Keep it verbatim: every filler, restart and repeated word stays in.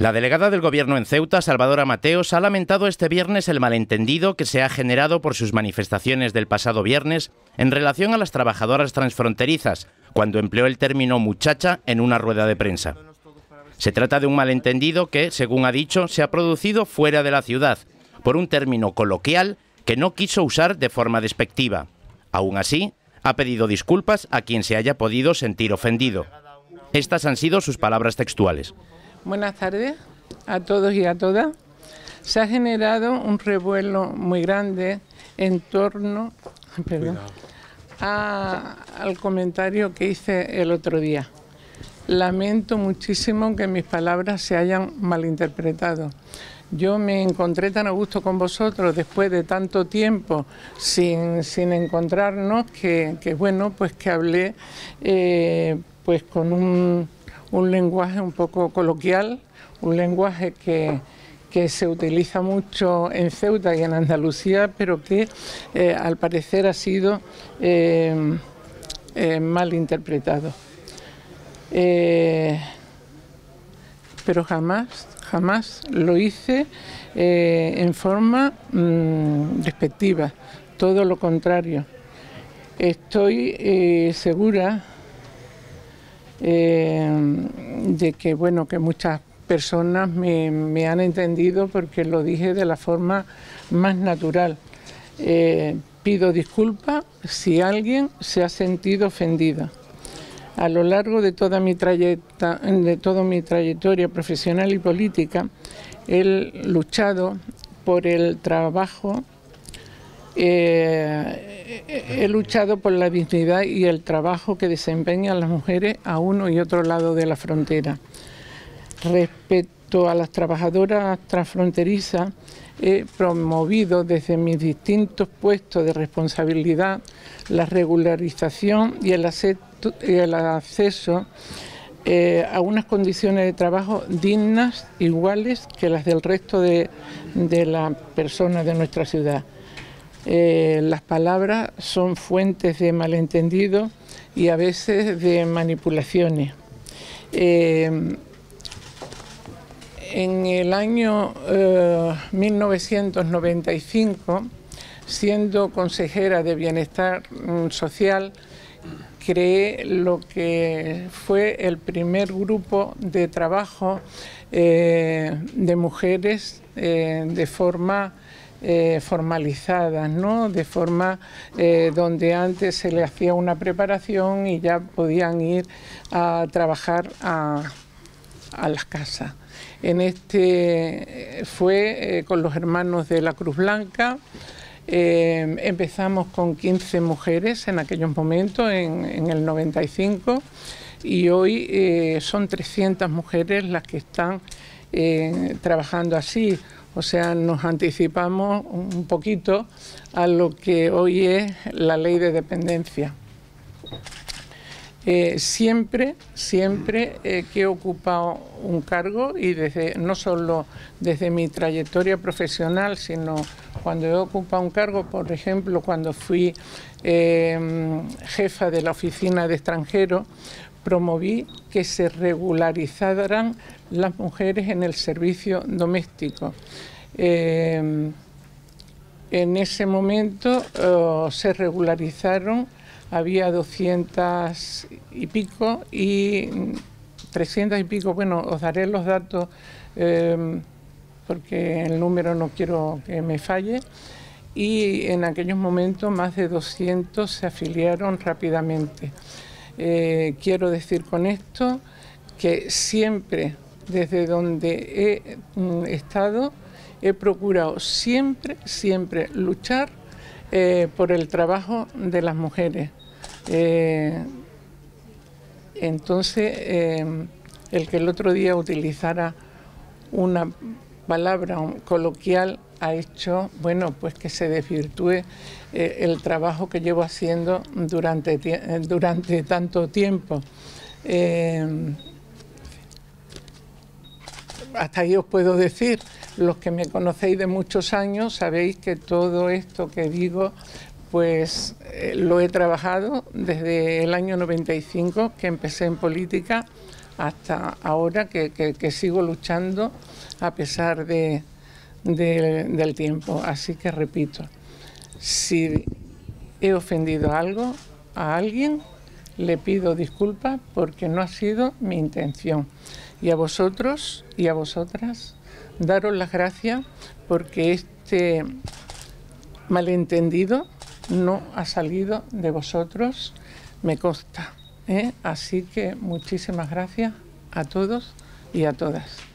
La delegada del Gobierno en Ceuta, Salvadora Mateos, ha lamentado este viernes el malentendido que se ha generado por sus manifestaciones del pasado viernes en relación a las trabajadoras transfronterizas, cuando empleó el término muchacha en una rueda de prensa. Se trata de un malentendido que, según ha dicho, se ha producido fuera de la ciudad, por un término coloquial que no quiso usar de forma despectiva. Aún así, ha pedido disculpas a quien se haya podido sentir ofendido. Estas han sido sus palabras textuales. Buenas tardes a todos y a todas. Se ha generado un revuelo muy grande en torno perdón, a, al comentario que hice el otro día. Lamento muchísimo que mis palabras se hayan malinterpretado. Yo me encontré tan a gusto con vosotros después de tanto tiempo sin, sin encontrarnos que, que, bueno, pues que hablé eh, pues con un... un lenguaje un poco coloquial, un lenguaje que, que se utiliza mucho en Ceuta y en Andalucía, pero que eh, al parecer ha sido eh, eh, mal interpretado. Eh, pero jamás, jamás lo hice eh, en forma mmm, despectiva, todo lo contrario. Estoy eh, segura Eh, de que bueno que muchas personas me, me han entendido porque lo dije de la forma más natural. Eh, pido disculpas si alguien se ha sentido ofendida. A lo largo de toda mi trayecta, de toda mi trayectoria profesional y política, he luchado por el trabajo, Eh, he luchado por la dignidad y el trabajo que desempeñan las mujeres a uno y otro lado de la frontera. Respecto a las trabajadoras transfronterizas, he promovido desde mis distintos puestos de responsabilidad la regularización y el, acepto, y el acceso eh, a unas condiciones de trabajo dignas, iguales que las del resto de, de las personas de nuestra ciudad. Eh, las palabras son fuentes de malentendido y a veces de manipulaciones. Eh, en el año eh, mil novecientos noventa y cinco, siendo consejera de Bienestar Social, creé lo que fue el primer grupo de trabajo eh, de mujeres eh, de forma Eh, formalizadas, ¿no? De forma eh, donde antes se le hacía una preparación y ya podían ir a trabajar a, a las casas. En este fue eh, con los hermanos de la Cruz Blanca. Eh, empezamos con quince mujeres en aquellos momentos, en, en el noventa y cinco, y hoy eh, son trescientas mujeres las que están eh, trabajando así. O sea, nos anticipamos un poquito a lo que hoy es la ley de dependencia. Eh, siempre, siempre eh, que he ocupado un cargo, y desde, no solo desde mi trayectoria profesional, sino cuando he ocupado un cargo, por ejemplo, cuando fui eh, jefa de la oficina de extranjeros, promoví que se regularizaran las mujeres en el servicio doméstico. Eh, en ese momento oh, se regularizaron, había doscientas y pico y trescientas y pico, bueno, os daré los datos eh, porque el número no quiero que me falle, y en aquellos momentos más de doscientos se afiliaron rápidamente. Eh, quiero decir con esto que siempre, desde donde he mm, estado, he procurado siempre, siempre luchar eh, por el trabajo de las mujeres. Eh, entonces, eh, el que el otro día utilizara una palabra coloquial ha hecho, bueno, pues que se desvirtúe eh, el trabajo que llevo haciendo durante, durante tanto tiempo. Eh, hasta ahí os puedo decir. Los que me conocéis de muchos años sabéis que todo esto que digo, pues eh, lo he trabajado desde el año noventa y cinco, que empecé en política, hasta ahora que, que, que sigo luchando a pesar de, de, del tiempo. Así que repito, si he ofendido algo a alguien, le pido disculpas porque no ha sido mi intención. Y a vosotros y a vosotras, daros las gracias porque este malentendido no ha salido de vosotros, me consta, ¿eh? Así que muchísimas gracias a todos y a todas.